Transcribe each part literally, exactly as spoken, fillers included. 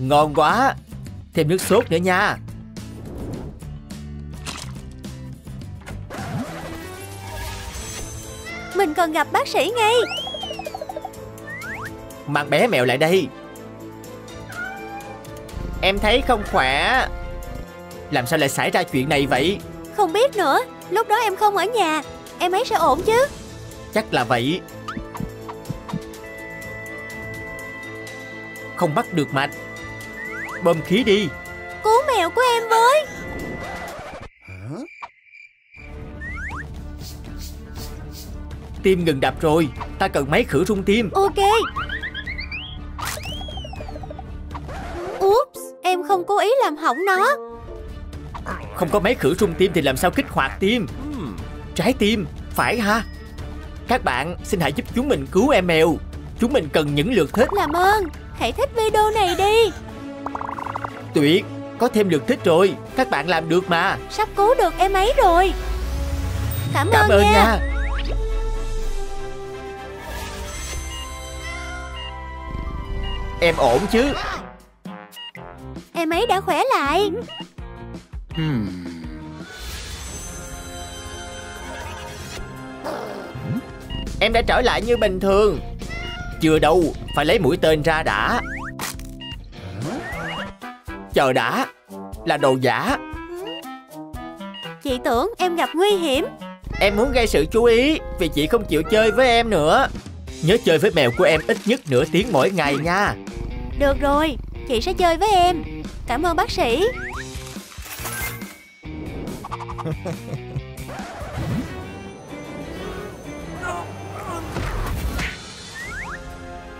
Ngon quá. Thêm nước sốt nữa nha. Mình còn gặp bác sĩ ngay. Mang bé mèo lại đây. Em thấy không khỏe. Làm sao lại xảy ra chuyện này vậy? Không biết nữa. Lúc đó em không ở nhà. Em ấy sẽ ổn chứ? Chắc là vậy. Không bắt được mạch. Bơm khí đi. Cứu mèo của em với. Tim ngừng đập rồi. Ta cần máy khử rung tim. Ok. Oops, em không cố ý làm hỏng nó. Không có máy khử rung tim thì làm sao kích hoạt tim? Trái tim, phải ha? Các bạn, xin hãy giúp chúng mình cứu em mèo. Chúng mình cần những lượt thích. Làm ơn, hãy thích video này đi. Tuyệt, có thêm lượt thích rồi. Các bạn làm được mà. Sắp cứu được em ấy rồi. Cảm, Cảm ơn, ơn nha, nha. Em ổn chứ? Em ấy đã khỏe lại. hmm. Em đã trở lại như bình thường. Chưa đâu, phải lấy mũi tên ra đã. Chờ đã, là đồ giả. Chị tưởng em gặp nguy hiểm. Em muốn gây sự chú ý vì chị không chịu chơi với em nữa. Nhớ chơi với mèo của em ít nhất nửa tiếng mỗi ngày nha. Được rồi, chị sẽ chơi với em. Cảm ơn bác sĩ.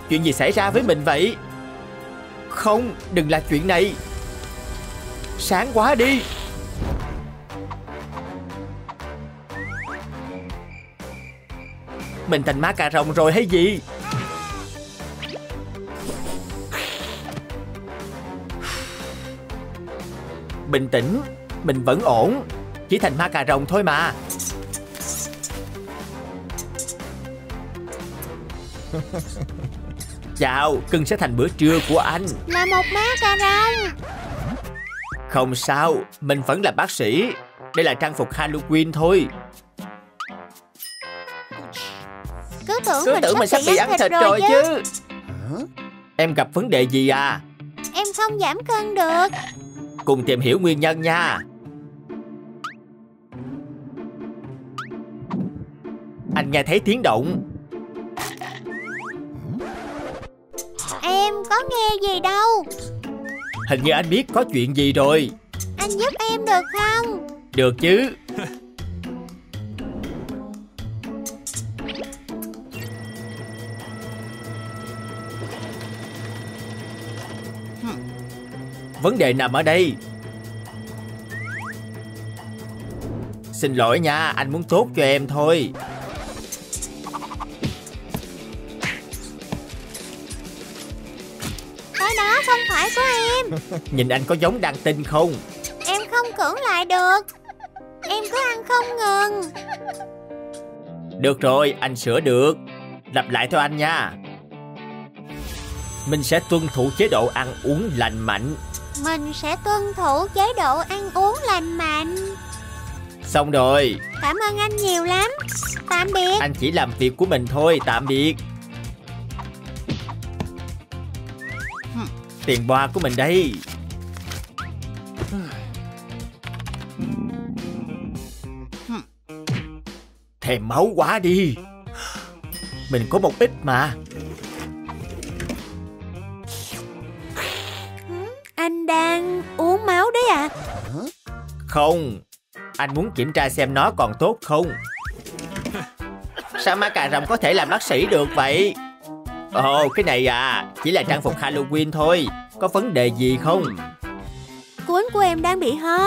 Chuyện gì xảy ra với mình vậy? Không, đừng là chuyện này. Sáng quá đi. Mình thành má cà rồng rồi hay gì? Bình tĩnh, mình vẫn ổn. Chỉ thành ma cà rồng thôi mà. Chào, cưng sẽ thành bữa trưa của anh. Là một má cà rồng. Không sao, mình vẫn là bác sĩ. Đây là trang phục Halloween thôi. Cứ tưởng, Cứ mình, tưởng sắp mình sắp bị ăn thịt, thịt rồi, rồi chứ. Hả? Em gặp vấn đề gì à? Em không giảm cân được. Cùng tìm hiểu nguyên nhân nha. Anh nghe thấy tiếng động. Em có nghe gì đâu. Hình như anh biết có chuyện gì rồi. Anh giúp em được không? Được chứ. Vấn đề nằm ở đây. Xin lỗi nha, anh muốn tốt cho em thôi. Cái đó không phải của em. Nhìn anh có giống đàn tin không? Em không cưỡng lại được. Em cứ ăn không ngừng. Được rồi, anh sửa được. Lặp lại theo anh nha. Mình sẽ tuân thủ chế độ ăn uống lành mạnh. Mình sẽ tuân thủ chế độ ăn uống lành mạnh. Xong rồi. Cảm ơn anh nhiều lắm. Tạm biệt. Anh chỉ làm việc của mình thôi. Tạm biệt. Tiền boa của mình đây. Thèm máu quá đi. Mình có một ít mà. Anh đang uống máu đấy à? Không, anh muốn kiểm tra xem nó còn tốt không. Sao má cà rồng có thể làm bác sĩ được vậy? Ồ, cái này à, chỉ là trang phục Halloween thôi. Có vấn đề gì không? Cuốn của em đang bị ho.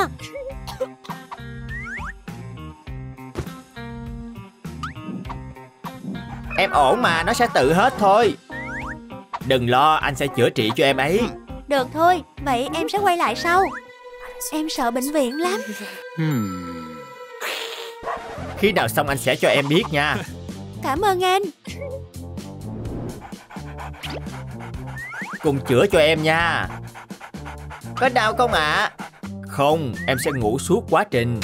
Em ổn mà, nó sẽ tự hết thôi. Đừng lo, anh sẽ chữa trị cho em ấy. Được thôi, vậy em sẽ quay lại sau. Em sợ bệnh viện lắm. hmm. Khi nào xong anh sẽ cho em biết nha. Cảm ơn anh. Cùng chữa cho em nha. Có đau không ạ? À? Không, em sẽ ngủ suốt quá trình.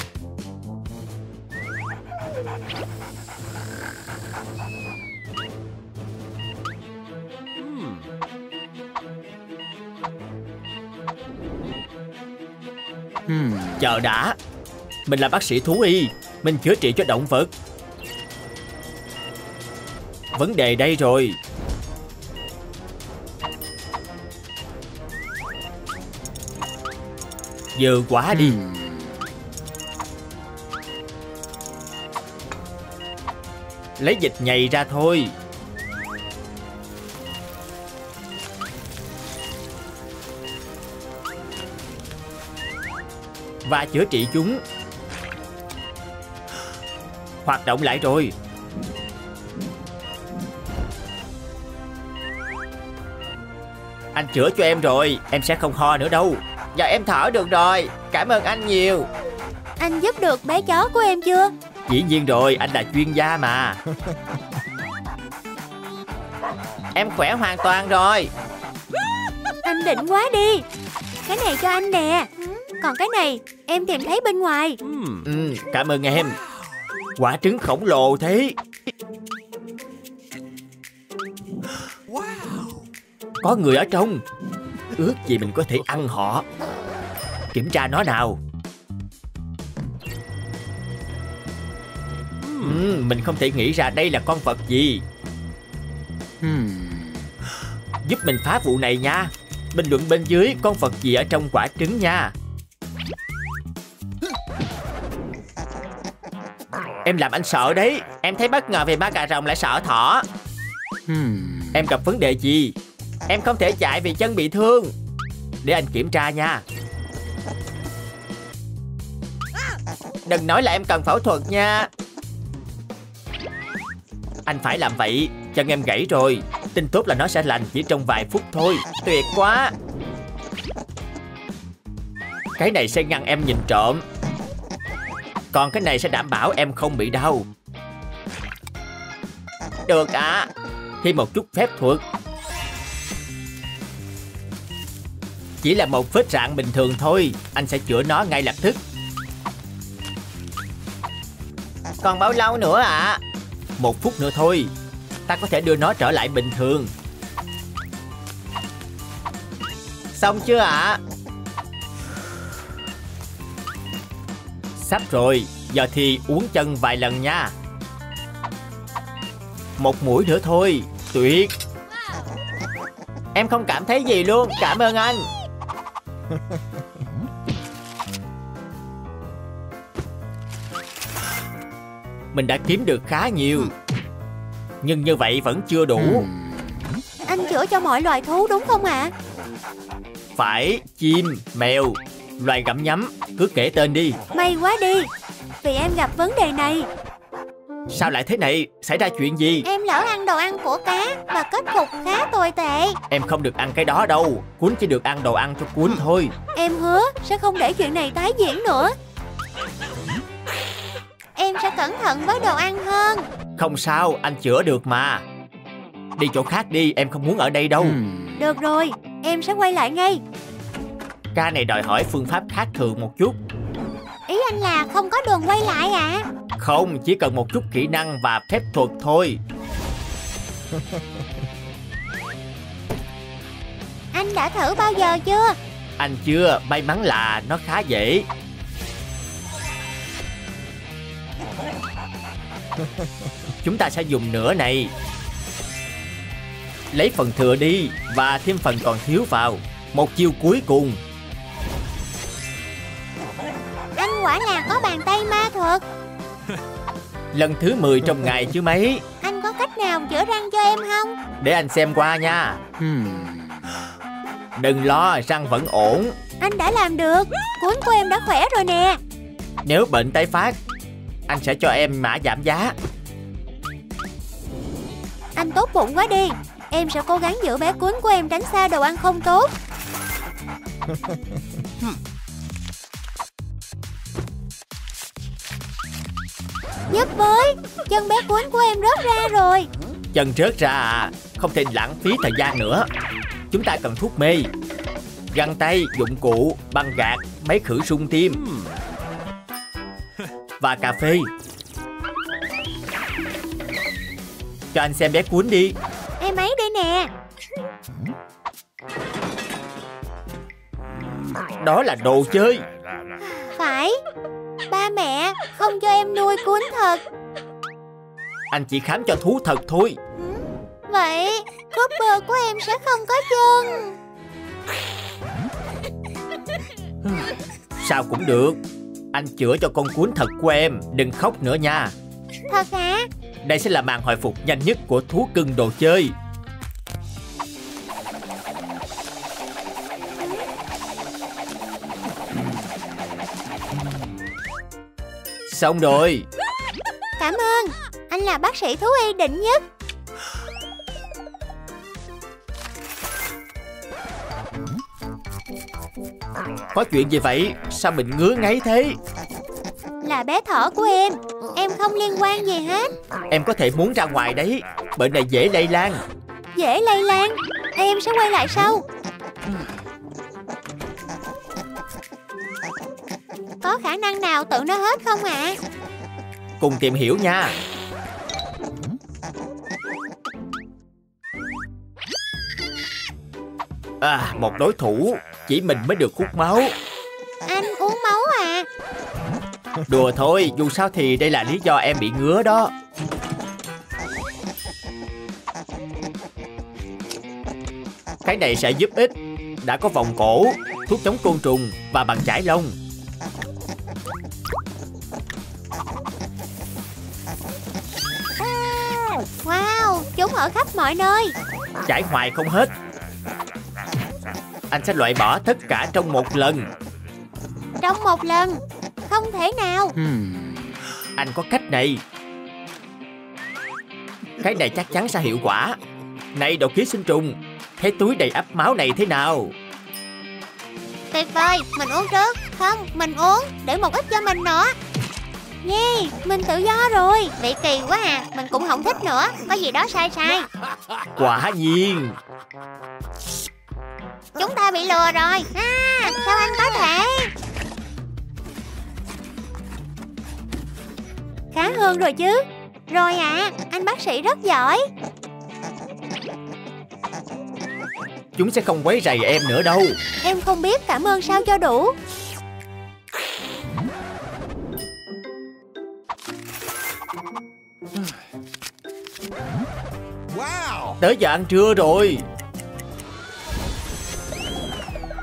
Hmm, chờ đã. Mình là bác sĩ thú y, mình chữa trị cho động vật. Vấn đề đây rồi. Dơ quá đi. Hmm. Lấy dịch nhầy ra thôi. Và chữa trị chúng. Hoạt động lại rồi. Anh chữa cho em rồi. Em sẽ không ho nữa đâu. Giờ em thở được rồi. Cảm ơn anh nhiều. Anh giúp được bé chó của em chưa? Dĩ nhiên rồi, anh là chuyên gia mà. Em khỏe hoàn toàn rồi. Anh đỉnh quá đi. Cái này cho anh nè. Còn cái này em tìm thấy bên ngoài. Ừ, cảm ơn em. Quả trứng khổng lồ thế. Có người ở trong. Ước gì mình có thể ăn họ. Kiểm tra nó nào. Ừ, mình không thể nghĩ ra đây là con vật gì. Giúp mình phá vụ này nha. Bình luận bên dưới con vật gì ở trong quả trứng nha. Em làm anh sợ đấy. Em thấy bất ngờ vì má cà rồng lại sợ thỏ. hmm. Em gặp vấn đề gì? Em không thể chạy vì chân bị thương. Để anh kiểm tra nha. Đừng nói là em cần phẫu thuật nha. Anh phải làm vậy. Chân em gãy rồi. Tin tốt là nó sẽ lành chỉ trong vài phút thôi. Tuyệt quá. Cái này sẽ ngăn em nhìn trộm. Còn cái này sẽ đảm bảo em không bị đau. Được ạ. À. Thêm một chút phép thuật. Chỉ là một vết rạn bình thường thôi. Anh sẽ chữa nó ngay lập tức. Còn bao lâu nữa ạ? À? Một phút nữa thôi. Ta có thể đưa nó trở lại bình thường. Xong chưa ạ? À? Sắp rồi. Giờ thì uốn chân vài lần nha. Một mũi nữa thôi. Tuyệt. Em không cảm thấy gì luôn. Cảm ơn anh. Mình đã kiếm được khá nhiều. Nhưng như vậy vẫn chưa đủ. Anh chữa cho mọi loài thú đúng không ạ? À? Phải. Chim, mèo, loài gặm nhấm. Cứ kể tên đi. May quá đi. Vì em gặp vấn đề này. Sao lại thế này? Xảy ra chuyện gì? Em lỡ ăn đồ ăn của cá. Và kết cục khá tồi tệ. Em không được ăn cái đó đâu. Cuốn chỉ được ăn đồ ăn cho cuốn thôi. Em hứa sẽ không để chuyện này tái diễn nữa. Em sẽ cẩn thận với đồ ăn hơn. Không sao, anh chữa được mà. Đi chỗ khác đi, em không muốn ở đây đâu. Được rồi, em sẽ quay lại ngay. Ca này đòi hỏi phương pháp khác thường một chút. Ý anh là không có đường quay lại ạ? À? Không, chỉ cần một chút kỹ năng và phép thuật thôi. Anh đã thử bao giờ chưa? Anh chưa, may mắn là nó khá dễ. Chúng ta sẽ dùng nửa này. Lấy phần thừa đi và thêm phần còn thiếu vào. Một chiêu cuối cùng. Anh quả là có bàn tay ma thuật. Lần thứ mười trong ngày chứ mấy. Anh có cách nào chữa răng cho em không? Để anh xem qua nha. hmm. Đừng lo, răng vẫn ổn. Anh đã làm được. Cuốn của em đã khỏe rồi nè. Nếu bệnh tái phát, anh sẽ cho em mã giảm giá. Anh tốt bụng quá đi. Em sẽ cố gắng giữ bé cuốn của em tránh xa đồ ăn không tốt. Giúp với. Chân bé cuốn của em rớt ra rồi. Chân rớt ra à? Không thể lãng phí thời gian nữa. Chúng ta cần thuốc mê. găng tay, dụng cụ, băng gạc, máy khử sung tim và cà phê. Cho anh xem bé cuốn đi. Em ấy đây nè. Đó là đồ chơi. Phải, ba mẹ không cho em nuôi cuốn thật. Anh chỉ khám cho thú thật thôi. Vậy Cooper của em sẽ không có chân. Sao cũng được. Anh chữa cho con cuốn thật của em. Đừng khóc nữa nha. Thật hả? Đây sẽ là màn hồi phục nhanh nhất của thú cưng đồ chơi. Xong rồi. Cảm ơn. Anh là bác sĩ thú y đỉnh nhất. Có chuyện gì vậy? Sao mình ngứa ngáy thế? Là bé thỏ của em. Em không liên quan gì hết. Em có thể muốn ra ngoài đấy. Bệnh này dễ lây lan. Dễ lây lan? Em sẽ quay lại sau. Có khả năng nào tự nó hết không ạ? À? Cùng tìm hiểu nha. À, một đối thủ. Chỉ mình mới được hút máu. Anh uống máu à? Đùa thôi, dù sao thì đây là lý do em bị ngứa đó. Cái này sẽ giúp ích. Đã có vòng cổ, thuốc chống côn trùng và bàn chải lông. Wow, chúng ở khắp mọi nơi. Chải hoài không hết. Anh sẽ loại bỏ tất cả trong một lần. Trong một lần? Không thể nào. hmm. Anh có cách này. Cái này chắc chắn sẽ hiệu quả. Này đồ ký sinh trùng, thấy túi đầy ắp máu này thế nào? Tuyệt vời, mình uống trước. Không, mình uống, để một ít cho mình nữa. Yeah, mình tự do rồi. Bị kỳ quá à, mình cũng không thích nữa. Có gì đó sai sai. Quả nhiên. Chúng ta bị lừa rồi. À, sao anh có thể? Khá hơn rồi chứ. Rồi ạ, à, anh bác sĩ rất giỏi. Chúng sẽ không quấy rầy em nữa đâu. Em không biết cảm ơn sao cho đủ. Wow. Tới giờ ăn trưa rồi.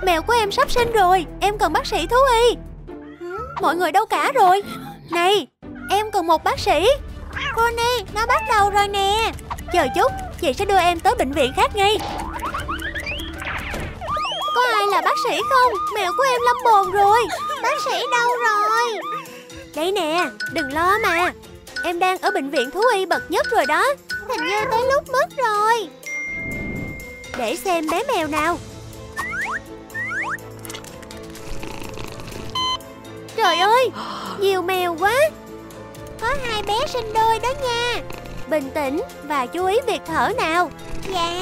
Mèo của em sắp sinh rồi. Em cần bác sĩ thú y. Mọi người đâu cả rồi? Này, em cần một bác sĩ. Connie, nó bắt đầu rồi nè. Chờ chút, chị sẽ đưa em tới bệnh viện khác ngay. Có ai là bác sĩ không? Mèo của em lâm bồn rồi. Bác sĩ đâu rồi? Đây nè, đừng lo mà. Em đang ở bệnh viện thú y bậc nhất rồi đó. Hình như tới lúc mất rồi. Để xem bé mèo nào. Trời ơi, nhiều mèo quá. Có hai bé sinh đôi đó nha. Bình tĩnh và chú ý việc thở nào. Dạ.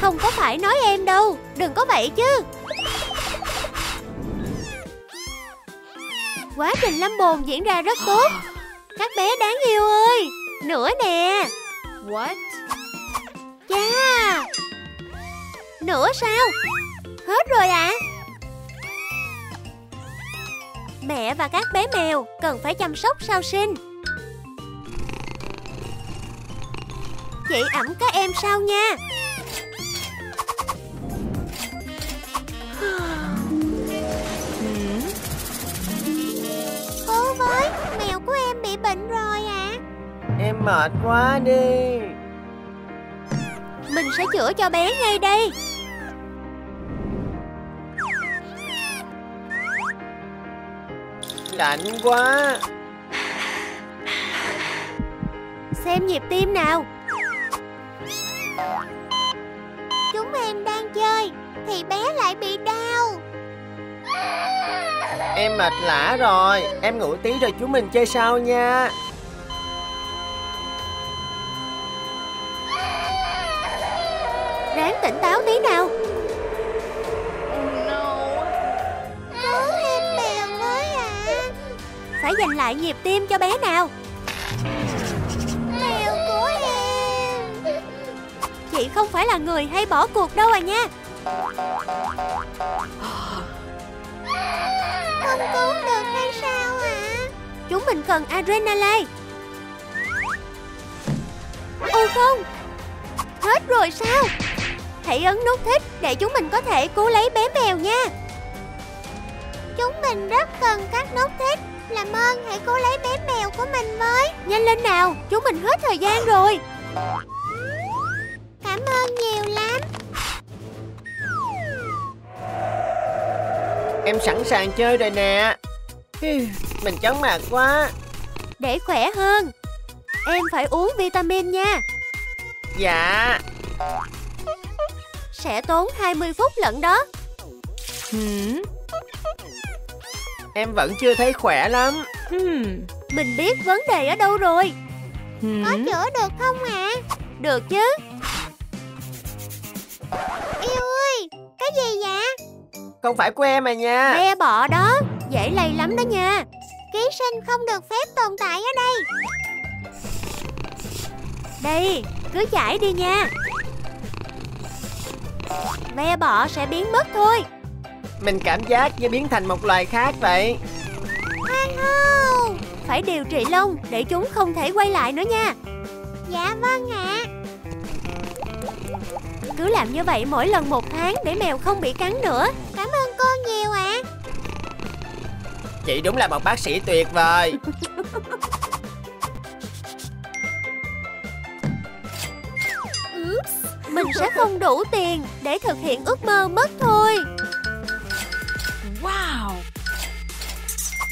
Không có phải nói em đâu. Đừng có vậy chứ. Quá trình lâm bồn diễn ra rất tốt. Các bé đáng yêu ơi. Nữa nè. What? Yeah. Nữa sao? Hết rồi ạ. À? Mẹ và các bé mèo cần phải chăm sóc sau sinh. Chị ẵm các em sau nha. Cô với, mèo của em bị bệnh rồi ạ. À? Em mệt quá đi. Mình sẽ chữa cho bé ngay đây. Lạnh quá. Xem nhịp tim nào. Chúng em đang chơi thì bé lại bị đau. Em mệt lả rồi. Em ngủ tí rồi chúng mình chơi sau nha. Ráng tỉnh táo tí nào. Cứu em mèo với ạ. Phải giành lại nhịp tim cho bé nào. Mèo của em. Chị không phải là người hay bỏ cuộc đâu à nha. Không cứu được hay sao ạ? À? Chúng mình cần adrenaline. Ồ không, hết rồi sao? Hãy ấn nút thích để chúng mình có thể cứu lấy bé mèo nha. Chúng mình rất cần các nút thích. Làm ơn hãy cứu lấy bé mèo của mình với. Nhanh lên nào, chúng mình hết thời gian rồi. Cảm ơn nhiều lắm. Em sẵn sàng chơi rồi nè. Mình chóng mặt quá. Để khỏe hơn, em phải uống vitamin nha. Dạ. Sẽ tốn hai mươi phút lận đó. hmm. Em vẫn chưa thấy khỏe lắm. hmm. Mình biết vấn đề ở đâu rồi. hmm. Có chữa được không ạ? À? Được chứ. Yêu ơi, cái gì vậy? Không phải của em mà nha. Ve bọ đó, dễ lây lắm đó nha. Ký sinh không được phép tồn tại ở đây. Đây, cứ chảy đi nha. Ve bọ sẽ biến mất thôi. Mình cảm giác như biến thành một loài khác vậy. Hoan hô. Phải điều trị lông để chúng không thể quay lại nữa nha. Dạ vâng ạ. Cứ làm như vậy mỗi lần một tháng để mèo không bị cắn nữa. Cảm ơn cô nhiều ạ. À. Chị đúng là một bác sĩ tuyệt vời. Mình sẽ không đủ tiền để thực hiện ước mơ mất thôi. Wow.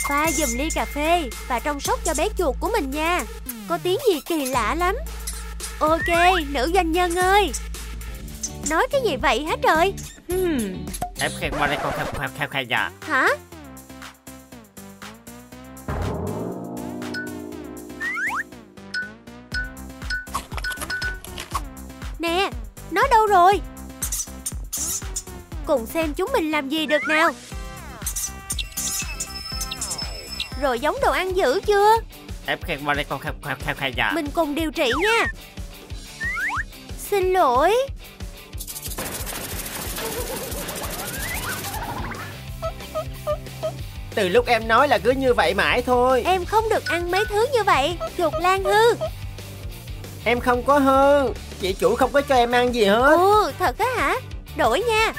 Pha giùm ly cà phê và chăm sóc cho bé chuột của mình nha. Có tiếng gì kỳ lạ lắm. Ok, nữ doanh nhân ơi. Nói cái gì vậy hả trời? Hả? Nè, nó đâu rồi? Cùng xem chúng mình làm gì được nào. Rồi giống đồ ăn dữ chưa? Mình cùng điều trị nha. Xin lỗi. Từ lúc em nói là cứ như vậy mãi thôi. Em không được ăn mấy thứ như vậy. Chuột Lan hư. Em không có hư. Chị chủ không có cho em ăn gì hết. Ừ, thật á hả? Đổi nha.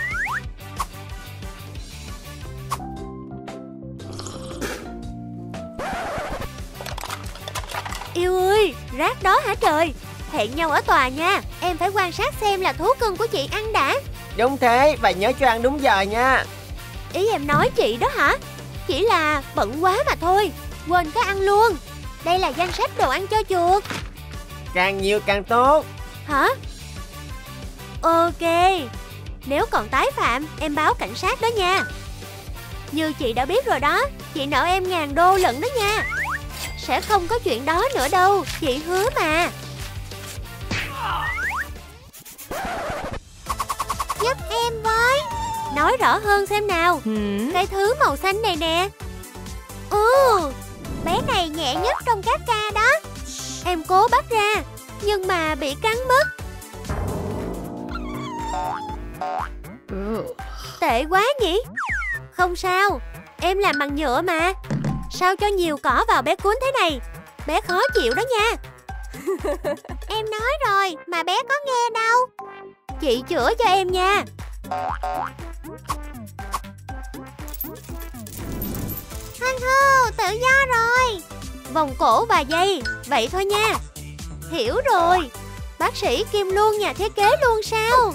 Yêu ơi, rác đó hả trời? Hẹn nhau ở tòa nha. Em phải quan sát xem là thú cưng của chị ăn đã. Đúng thế, và nhớ cho ăn đúng giờ nha. Ý em nói chị đó hả? Chỉ là bận quá mà thôi. Quên cái ăn luôn. Đây là danh sách đồ ăn cho chuột. Càng nhiều càng tốt. Hả? Ok. Nếu còn tái phạm, em báo cảnh sát đó nha. Như chị đã biết rồi đó, chị nợ em ngàn đô lận đó nha. Sẽ không có chuyện đó nữa đâu, chị hứa mà. Giúp em với. Nói rõ hơn xem nào. hmm. Cái thứ màu xanh này nè. Ồ, bé này nhẹ nhất trong các ca đó. Em cố bắt ra nhưng mà bị cắn mất. Tệ quá nhỉ. Không sao, em làm bằng nhựa mà. Sao cho nhiều cỏ vào bé cuốn thế này? Bé khó chịu đó nha. Em nói rồi mà bé có nghe đâu. Chị chữa cho em nha. Hoan hô, tự do rồi. Vòng cổ và dây, vậy thôi nha. Hiểu rồi. Bác sĩ kiêm luôn nhà thiết kế luôn sao?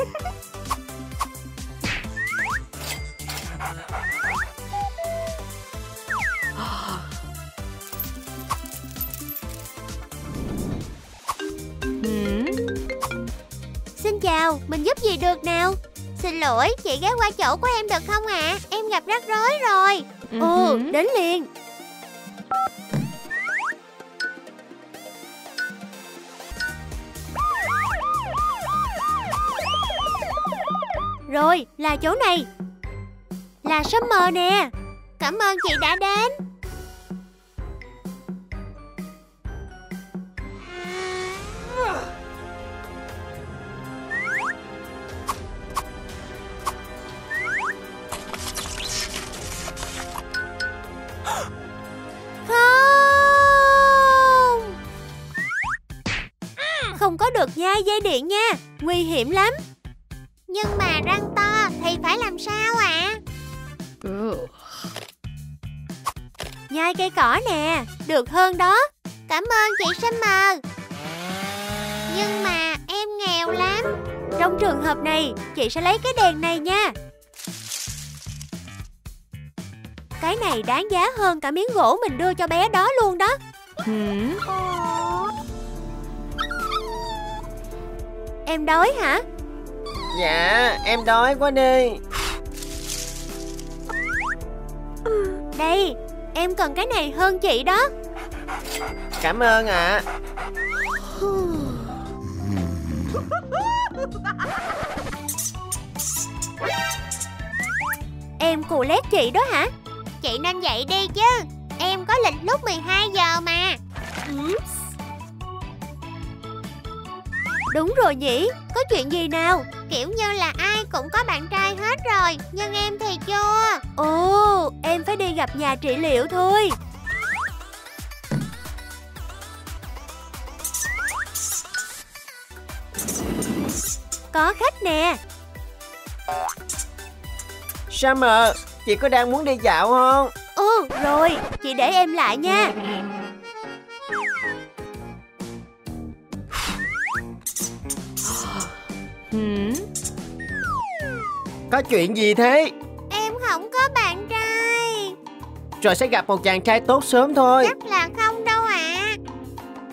Xin chào, mình giúp gì được nào? Xin lỗi, chị ghé qua chỗ của em được không ạ? À? Em gặp rắc rối rồi. Ừ, đến liền. Rồi, là chỗ này. Là Summer nè. Cảm ơn chị đã đến. Không. Không có được nhai dây điện nha. Nguy hiểm lắm. Nhưng mà răng to thì phải làm sao ạ? À? Nhai cây cỏ nè. Được hơn đó. Cảm ơn chị Summer. Nhưng mà em nghèo lắm. Trong trường hợp này, chị sẽ lấy cái đèn này nha. Cái này đáng giá hơn cả miếng gỗ mình đưa cho bé đó luôn đó. Em đói hả? Dạ, em đói quá đi. Đây, em cần cái này hơn chị đó. Cảm ơn ạ. À. Em cù lét chị đó hả? Chị nên dậy đi chứ. Em có lịch lúc mười hai giờ mà. Đúng rồi nhỉ. Có chuyện gì nào? Kiểu như là ai cũng có bạn trai hết rồi. Nhưng em thì chưa. Ồ, em phải đi gặp nhà trị liệu thôi. Có khách nè. Summer, chị có đang muốn đi dạo không? Ừ, rồi, chị để em lại nha. Có chuyện gì thế? Em không có bạn trai. Rồi sẽ gặp một chàng trai tốt sớm thôi. Chắc là không đâu ạ.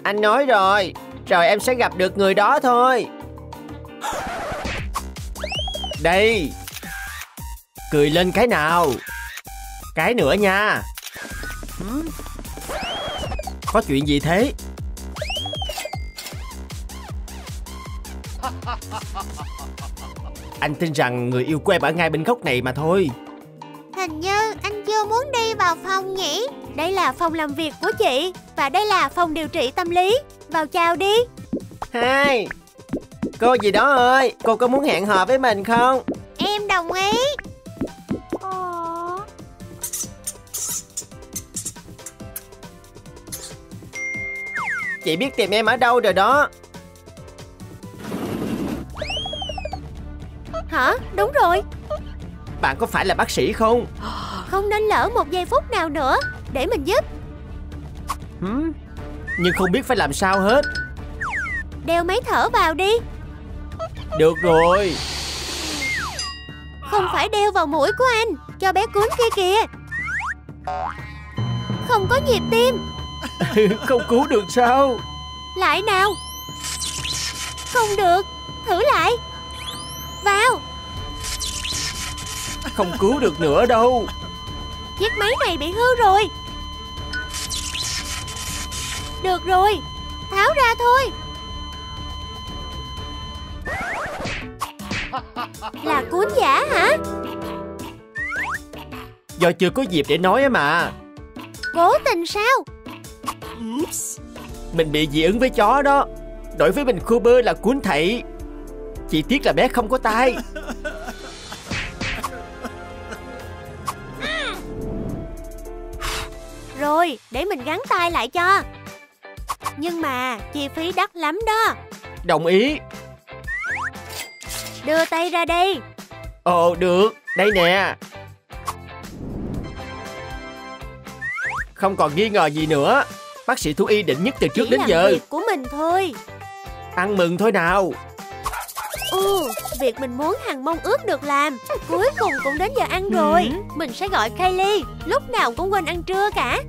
Anh nói rồi, rồi em sẽ gặp được người đó thôi. Đây. Cười lên cái nào. Cái nữa nha. Có chuyện gì thế? Anh tin rằng người yêu của em ở ngay bên góc này mà thôi. Hình như anh chưa muốn đi vào phòng nhỉ? Đây là phòng làm việc của chị. Và đây là phòng điều trị tâm lý. Vào chào đi. Hai. Cô gì đó ơi, cô có muốn hẹn hò với mình không? Em đồng ý. Chị biết tìm em ở đâu rồi đó. Hả? Đúng rồi. Bạn có phải là bác sĩ không? Không nên lỡ một giây phút nào nữa. Để mình giúp. hmm. Nhưng không biết phải làm sao hết. Đeo máy thở vào đi. Được rồi. Không phải đeo vào mũi của anh. Cho bé cuốn kia kìa. Không có nhịp tim. Không cứu được sao? Lại nào. Không được. Thử lại. Vào. Không cứu được nữa đâu. Chiếc máy này bị hư rồi. Được rồi. Tháo ra thôi. Là cuốn giả hả? Do chưa có dịp để nói mà. Cố tình sao? Mình bị dị ứng với chó đó. Đối với mình Cooper là cuốn thảy. Chỉ tiếc là bé không có tai. Rồi, để mình gắn tai lại cho. Nhưng mà chi phí đắt lắm đó. Đồng ý. Đưa tay ra đây. Ồ, được, đây nè. Không còn nghi ngờ gì nữa. Bác sĩ thú y định nhất từ trước. Chỉ đến giờ việc của mình thôi. Ăn mừng thôi nào. Ừ, việc mình muốn hàng mong ước được làm. Cuối cùng cũng đến giờ ăn rồi. ừ. Mình sẽ gọi Kylie. Lúc nào cũng quên ăn trưa cả.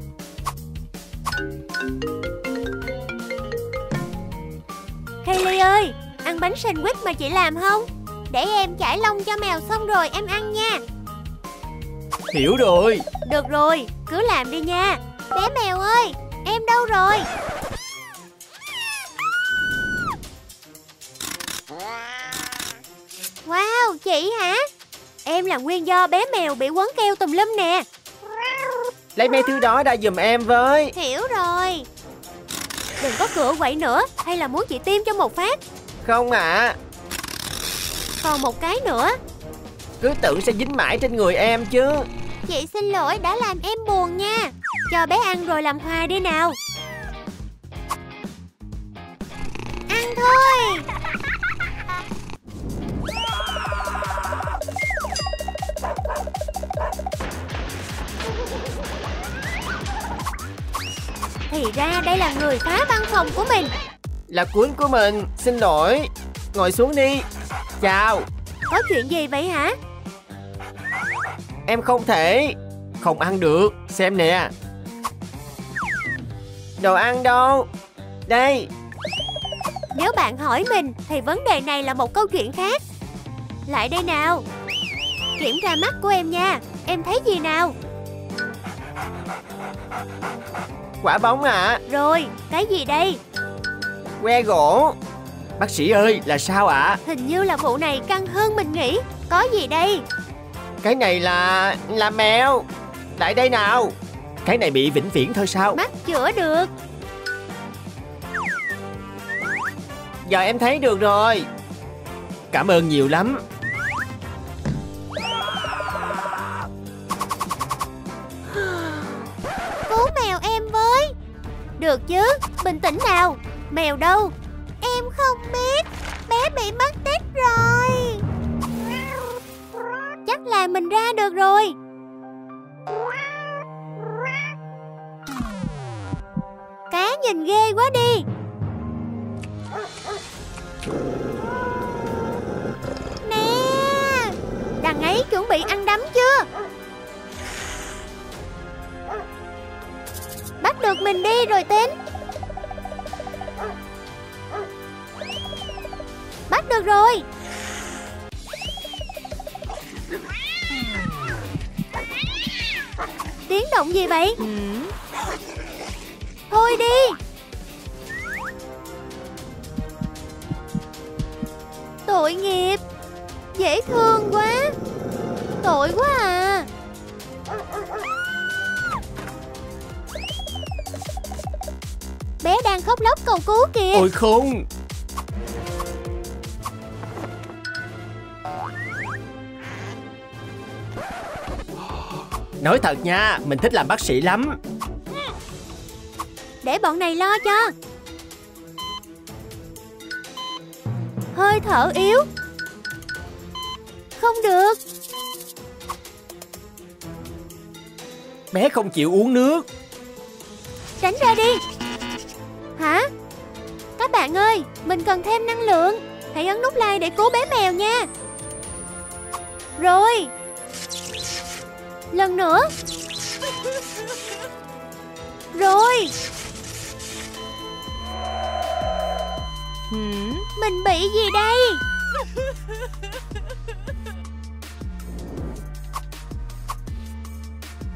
Kylie ơi, ăn bánh sandwich mà chị làm không? Để em chải lông cho mèo xong rồi em ăn nha. Hiểu rồi. Được rồi, cứ làm đi nha. Bé mèo ơi, em đâu rồi? Wow, Wow, chị hả? Em là nguyên do bé mèo bị quấn keo tùm lum nè. Lấy mấy thứ đó ra giùm em với. Hiểu rồi. Đừng có cửa quậy nữa. Hay là muốn chị tiêm cho một phát? Không ạ à. Còn một cái nữa. Cứ tưởng sẽ dính mãi trên người em chứ. Chị xin lỗi đã làm em buồn nha. Cho bé ăn rồi làm hòa đi nào. Ăn thôi. Thì ra đây là người phá văn phòng của mình. Là cuốn của mình, xin lỗi. Ngồi xuống đi. Chào. Có chuyện gì vậy hả? Em không thể không ăn được. Xem nè. Đồ ăn đâu? Đây. Nếu bạn hỏi mình thì vấn đề này là một câu chuyện khác. Lại đây nào. Kiểm tra mắt của em nha. Em thấy gì nào? Quả bóng ạ. Rồi, cái gì đây? Que gỗ. Bác sĩ ơi, là sao ạ? Hình như là vụ này căng hơn mình nghĩ. Có gì đây? Cái này là... là mèo. Lại đây nào. Cái này bị vĩnh viễn thôi sao? Mắt chữa được. Giờ em thấy được rồi. Cảm ơn nhiều lắm. Cứu mèo em với. Được chứ, bình tĩnh nào. Mèo đâu? Em không biết. Bé bị mất tích rồi. Chắc là mình ra được rồi. Cá nhìn ghê quá đi. Nè, đằng ấy chuẩn bị ăn đấm chưa? Bắt được mình đi rồi tính. Bắt được rồi. Tiếng động gì vậy? Thôi đi. Tội nghiệp. Dễ thương quá. Tội quá à. Bé đang khóc lóc cầu cứu kìa. Ôi không. Nói thật nha, mình thích làm bác sĩ lắm. Để bọn này lo cho. Hơi thở yếu. Không được. Bé không chịu uống nước. Tránh ra đi. Hả? Các bạn ơi, mình cần thêm năng lượng. Hãy ấn nút like để cứu bé mèo nha. Rồi. Lần nữa. Rồi. Mình bị gì đây?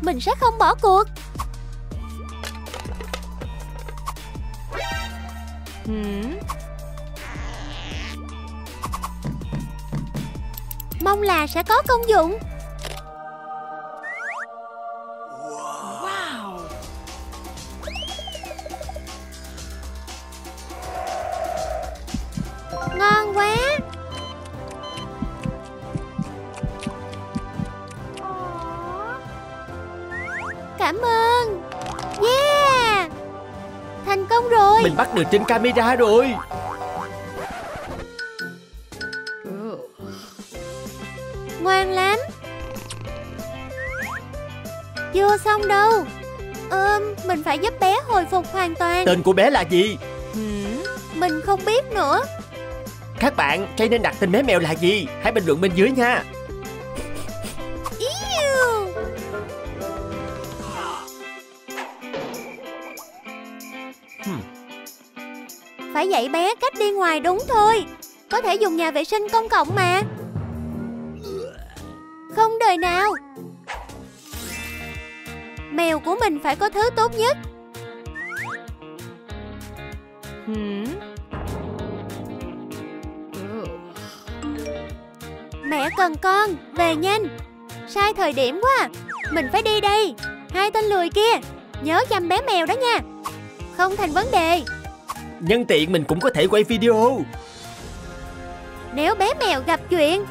Mình sẽ không bỏ cuộc. Mong là sẽ có công dụng. Ngon quá. Cảm ơn. Yeah. Thành công rồi. Mình bắt được trên camera rồi. Ngoan lắm. Chưa xong đâu. Ừm, mình phải giúp bé hồi phục hoàn toàn. Tên của bé là gì? Mình không biết nữa. Các bạn, Trai nên đặt tên bé mèo là gì? Hãy bình luận bên dưới nha. Eww. Hmm. Phải dạy bé cách đi ngoài đúng thôi. Có thể dùng nhà vệ sinh công cộng mà. Không đời nào. Mèo của mình phải có thứ tốt nhất. Hmm. Mẹ cần con, về nhanh. Sai thời điểm quá, mình phải đi đây. Hai tên lười kia, nhớ chăm bé mèo đó nha. Không thành vấn đề. Nhân tiện mình cũng có thể quay video. Nếu bé mèo gặp chuyện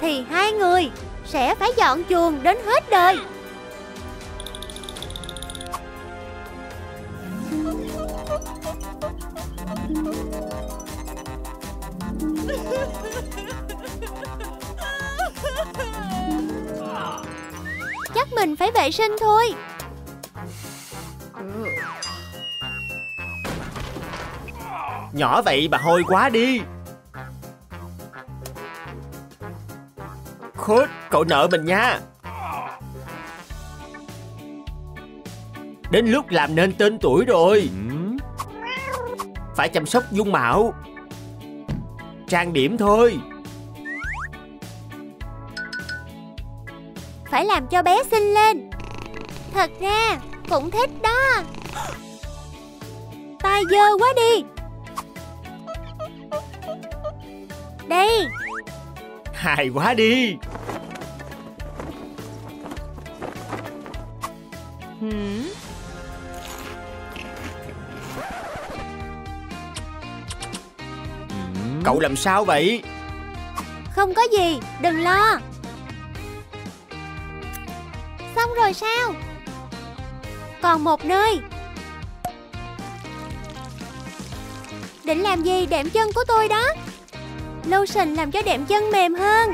thì hai người sẽ phải dọn chuồng đến hết đời. Chắc mình phải vệ sinh thôi. Nhỏ vậy bà hôi quá đi. Khốt, cậu nợ mình nha. Đến lúc làm nên tên tuổi rồi. Phải chăm sóc dung mạo, trang điểm thôi. Phải làm cho bé xinh lên. Thật ra cũng thích đó. Tai dơ quá đi. Đây. Hài quá đi. Hmm. Cậu làm sao vậy? Không có gì, đừng lo. Xong rồi sao? Còn một nơi. Định làm gì đệm chân của tôi đó? Lotion làm cho đệm chân mềm hơn.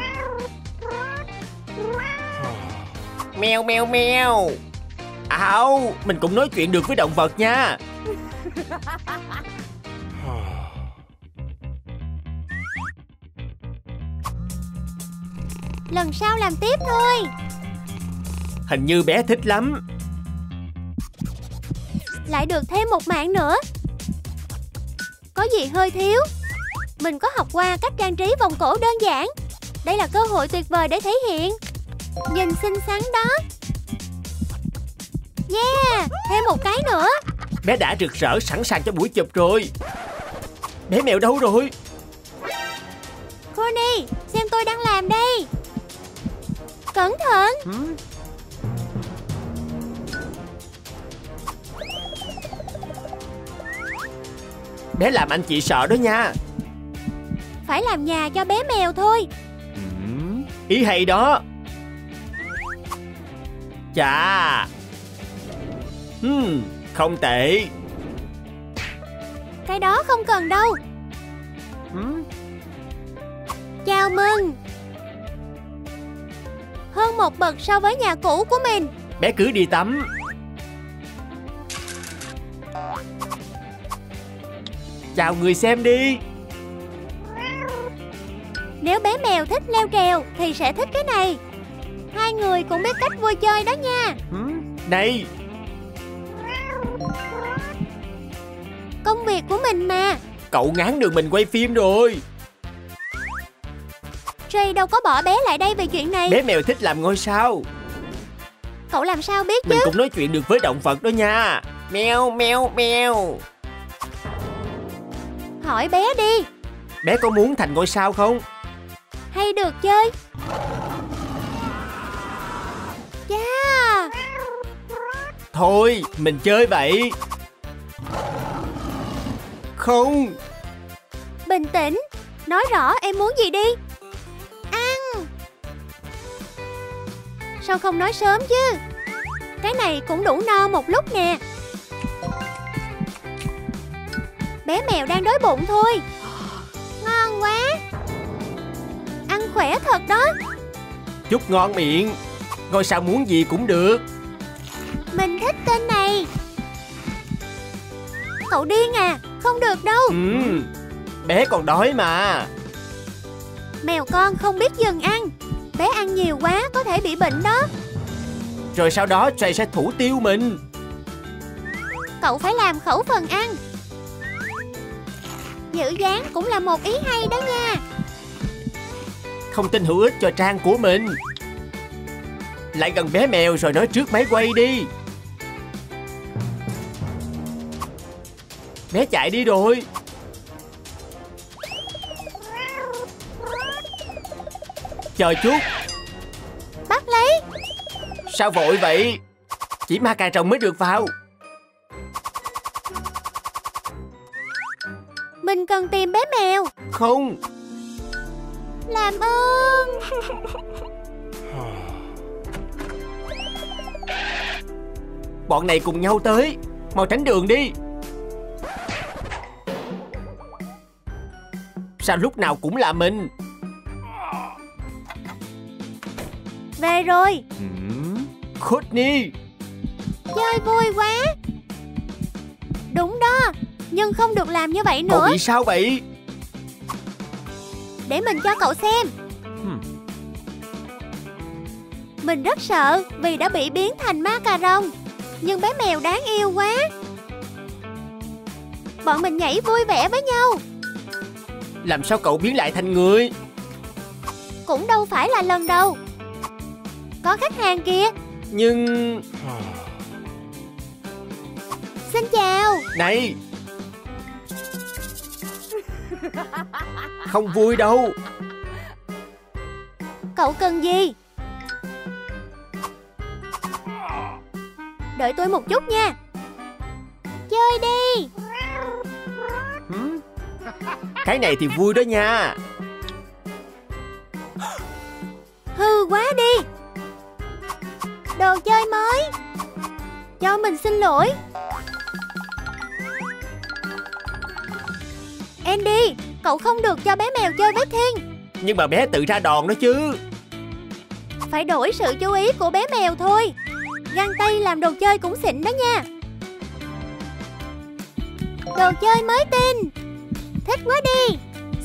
Mèo mèo mèo. Ảo, mình cũng nói chuyện được với động vật nha. Lần sau làm tiếp thôi. Hình như bé thích lắm. Lại được thêm một mảng nữa. Có gì hơi thiếu. Mình có học qua cách trang trí vòng cổ đơn giản. Đây là cơ hội tuyệt vời để thể hiện. Nhìn xinh xắn đó. Yeah, thêm một cái nữa. Bé đã rực rỡ sẵn sàng cho buổi chụp rồi. Bé mèo đâu rồi? Connie, xem tôi đang làm đây. Cẩn thận. Hmm. Bé làm anh chị sợ đó nha. Phải làm nhà cho bé mèo thôi. Ừ, ý hay đó. Chà. Ừ, không tệ. Cái đó không cần đâu. Ừ. Chào mừng. Hơn một bậc so với nhà cũ của mình. Bé cứ đi tắm. Chào người xem đi. Nếu bé mèo thích leo trèo thì sẽ thích cái này. Hai người cũng biết cách vui chơi đó nha. Đây. Công việc của mình mà. Cậu ngán được mình quay phim rồi. Trey đâu có bỏ bé lại đây về chuyện này. Bé mèo thích làm ngôi sao. Cậu làm sao biết chứ? Mình cũng nói chuyện được với động vật đó nha. Mèo mèo mèo. Hỏi bé đi. Bé có muốn thành ngôi sao không? Hay được chơi. Yeah. Thôi, mình chơi vậy. Không. Bình tĩnh. Nói rõ em muốn gì đi. Ăn. Sao không nói sớm chứ? Cái này cũng đủ no một lúc nè. Bé mèo đang đói bụng thôi. Ngon quá. Ăn khỏe thật đó. Chúc ngon miệng. Ngôi sao muốn gì cũng được. Mình thích tên này. Cậu điên à? Không được đâu. Ừ, bé còn đói mà. Mèo con không biết dừng ăn. Bé ăn nhiều quá có thể bị bệnh đó. Rồi sau đó Trey sẽ thủ tiêu mình. Cậu phải làm khẩu phần ăn. Giữ dáng cũng là một ý hay đó nha. Không tin hữu ích cho trang của mình. Lại gần bé mèo rồi nói trước máy quay đi. Bé chạy đi rồi. chờ chút. Bắt lấy. Sao vội vậy? Chỉ ma cà rồng mới được vào. Mình cần tìm bé mèo. Không. Làm ơn. Bọn này cùng nhau tới. Mau tránh đường đi. Sao lúc nào cũng là mình? Về rồi. Courtney, chơi vui quá. Đúng đó, nhưng không được làm như vậy nữa. Cậu bị sao vậy? Để mình cho cậu xem. hmm. Mình rất sợ vì đã bị biến thành ma cà rồng. Nhưng bé mèo đáng yêu quá. Bọn mình nhảy vui vẻ với nhau. Làm sao cậu biến lại thành người? Cũng đâu phải là lần đầu. Có khách hàng kìa. Nhưng... Xin chào. Này. Không vui đâu. Cậu cần gì? Đợi tôi một chút nha. Chơi đi. Cái này thì vui đó nha. Hư quá đi. Đồ chơi mới. Cho mình xin lỗi. Andy, cậu không được cho bé mèo chơi với Thiên. Nhưng mà bé tự ra đòn đó chứ. Phải đổi sự chú ý của bé mèo thôi. Găng tay làm đồ chơi cũng xịn đó nha. Đồ chơi mới tin. Thích quá đi.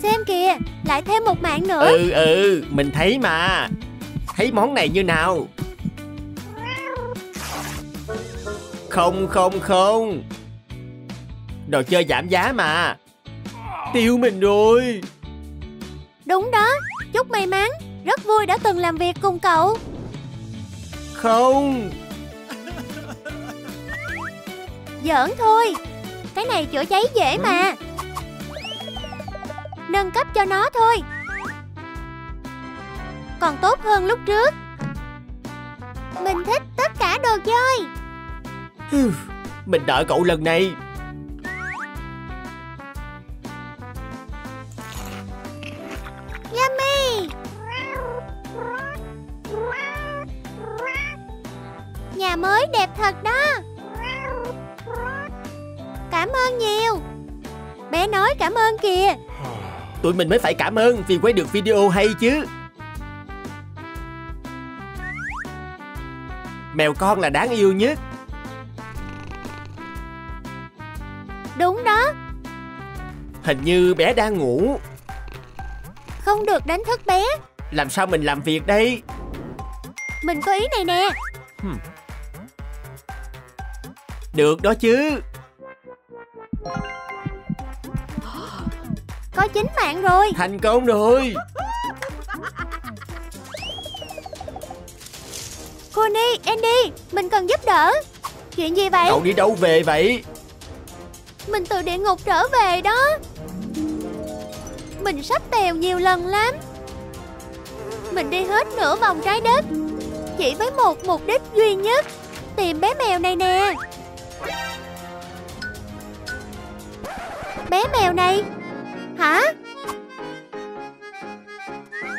Xem kìa, lại thêm một mạng nữa. Ừ ừ, mình thấy mà. Thấy món này như nào? Không không không. Đồ chơi giảm giá mà. Tiêu mình rồi. Đúng đó, chúc may mắn. Rất vui đã từng làm việc cùng cậu. Không. Giỡn thôi. Cái này chữa cháy dễ mà. Nâng cấp cho nó thôi. Còn tốt hơn lúc trước. Mình thích tất cả đồ chơi. Mình đợi cậu lần này. Yummy. Nhà mới đẹp thật đó. Cảm ơn nhiều. Bé nói cảm ơn kìa. Tụi mình mới phải cảm ơn vì quay được video hay chứ. Mèo con là đáng yêu nhất. Đúng đó. Hình như bé đang ngủ. Không được đánh thức bé. Làm sao mình làm việc đây? Mình có ý này nè. hmm. Được đó chứ. Có chín mạng rồi. Thành công rồi. Connie, Andy, mình cần giúp đỡ. Chuyện gì vậy? Cậu đi đâu về vậy? Mình từ địa ngục trở về đó. Mình sắp tèo nhiều lần lắm. Mình đi hết nửa vòng trái đất chỉ với một mục đích duy nhất. Tìm bé mèo này nè. Bé mèo này. Hả?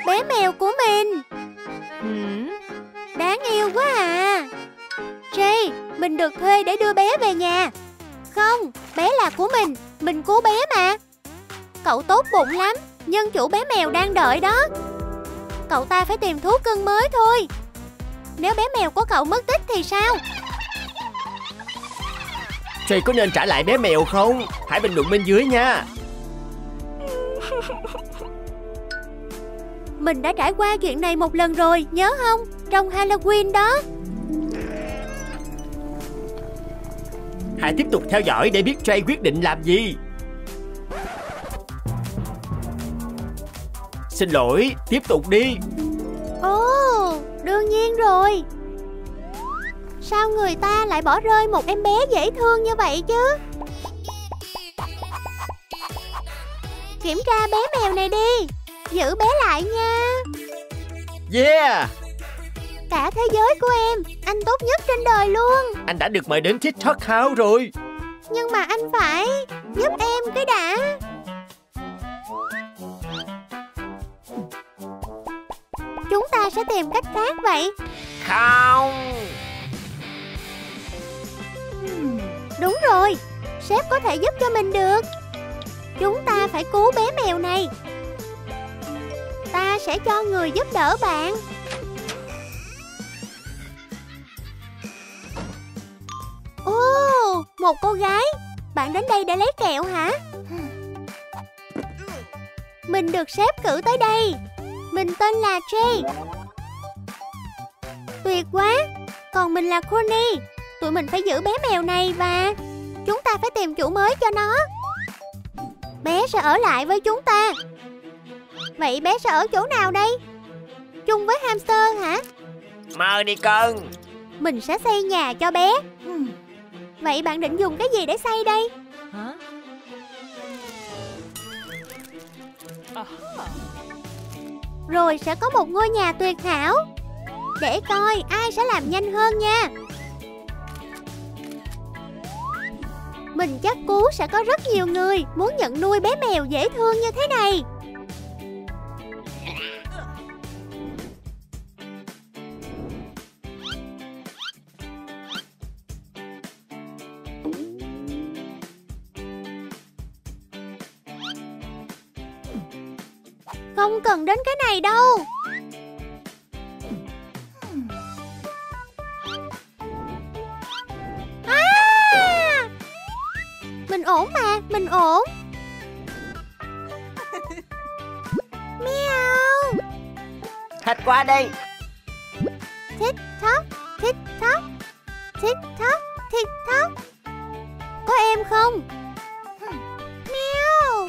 Bé mèo của mình. Đáng yêu quá à. Jay, mình được thuê để đưa bé về nhà. Không, bé là của mình. Mình cứu bé mà. Cậu tốt bụng lắm. Nhưng chủ bé mèo đang đợi đó. Cậu ta phải tìm thú cưng mới thôi. Nếu bé mèo của cậu mất tích thì sao? Jay có nên trả lại bé mèo không? Hãy bình luận bên dưới nha. Mình đã trải qua chuyện này một lần rồi, nhớ không? Trong Halloween đó. Hãy tiếp tục theo dõi để biết Jay quyết định làm gì. Xin lỗi, tiếp tục đi. Ồ, đương nhiên rồi. Sao người ta lại bỏ rơi một em bé dễ thương như vậy chứ? Kiểm tra bé mèo này đi. Giữ bé lại nha. Yeah! Cả thế giới của em, anh tốt nhất trên đời luôn. Anh đã được mời đến TikTok House rồi. Nhưng mà anh phải giúp em cái đã. Chúng ta sẽ tìm cách khác vậy. Không. Đúng rồi, sếp có thể giúp cho mình được. Chúng ta phải cứu bé mèo này. Ta sẽ cho người giúp đỡ bạn. Ồ, một cô gái. Bạn đến đây để lấy kẹo hả? Mình được sếp cử tới đây. Mình tên là Jay. Tuyệt quá. Còn mình là Connie. Tụi mình phải giữ bé mèo này và chúng ta phải tìm chủ mới cho nó. Bé sẽ ở lại với chúng ta. Vậy bé sẽ ở chỗ nào đây? Chung với hamster hả? Mau đi con. Mình sẽ xây nhà cho bé. Vậy bạn định dùng cái gì để xây đây? Hả? Rồi sẽ có một ngôi nhà tuyệt hảo. Để coi ai sẽ làm nhanh hơn nha. Mình chắc cú sẽ có rất nhiều người muốn nhận nuôi bé mèo dễ thương như thế này. Không cần đến cái này đâu. À! Mình ổn mà, mình ổn. Meow. Thật qua đây. Thích thóc, thích thóc, thích thóc, thích thóc. Có em không? Meow.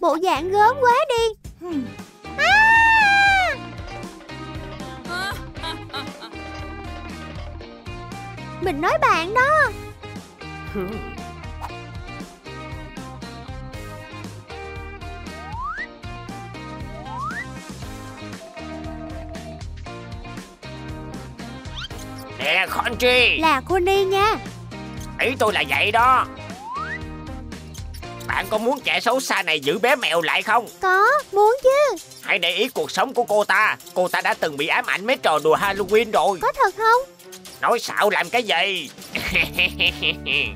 Bộ dạng gớm quá đi. À! Mình nói bạn đó. Nè Connie. Là Connie nha. Ý tôi là vậy đó. Bạn có muốn kẻ xấu xa này giữ bé mèo lại không? Có, muốn chứ. Hãy để ý cuộc sống của cô ta. Cô ta đã từng bị ám ảnh mấy trò đùa Halloween rồi. Có thật không? Nói xạo làm cái gì?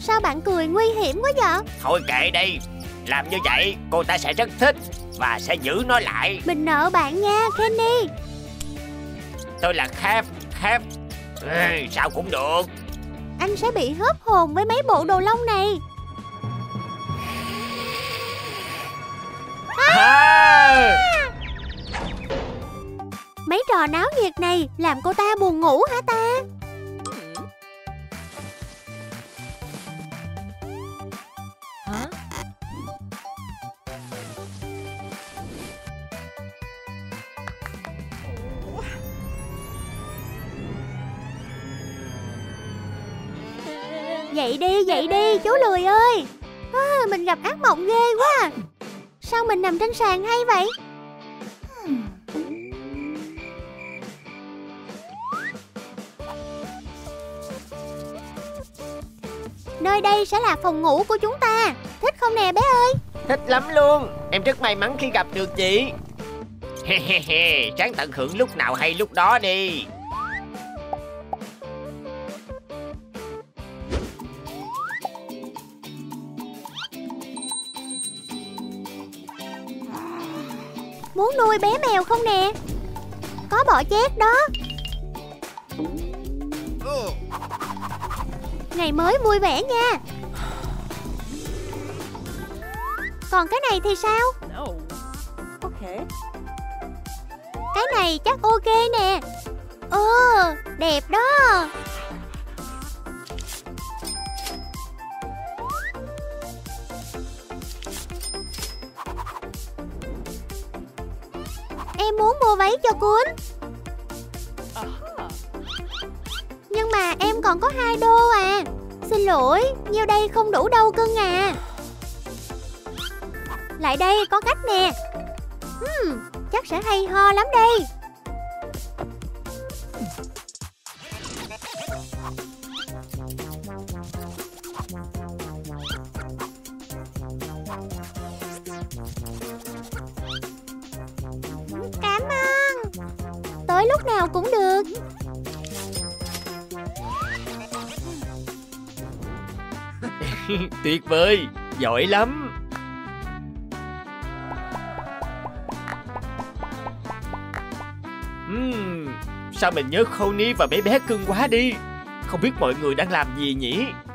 Sao bạn cười nguy hiểm quá vậy? Thôi kệ đi. Làm như vậy cô ta sẽ rất thích và sẽ giữ nó lại. Mình nợ bạn nha, Kenny. Tôi là Khép, Khép. Ừ, sao cũng được. Anh sẽ bị hớp hồn với mấy bộ đồ lông này. À! Mấy trò náo nhiệt này làm cô ta buồn ngủ hả ta? Hả? Dậy đi, dậy đi, chú lười ơi. À, mình gặp ác mộng ghê quá. Sao mình nằm trên sàn hay vậy? Nơi đây sẽ là phòng ngủ của chúng ta. Thích không nè bé ơi? Thích lắm luôn. Em rất may mắn khi gặp được chị. Ráng tận hưởng lúc nào hay lúc đó đi. Muốn nuôi bé mèo không nè? Có bọ chét đó. Ngày mới vui vẻ nha. Còn cái này thì sao? Cái này chắc ok nè. Ồ, đẹp đó. em muốn mua váy cho Cuốn. Nhưng mà em còn có hai đô à. Xin lỗi, nhiêu đây không đủ đâu cưng à. Lại đây có cách nè. Hmm, chắc sẽ hay ho lắm đây. Cảm ơn. Tới lúc nào cũng được. Tuyệt vời, giỏi lắm. Uhm, sao mình nhớ Connie và bé bé cưng quá đi. Không biết mọi người đang làm gì nhỉ?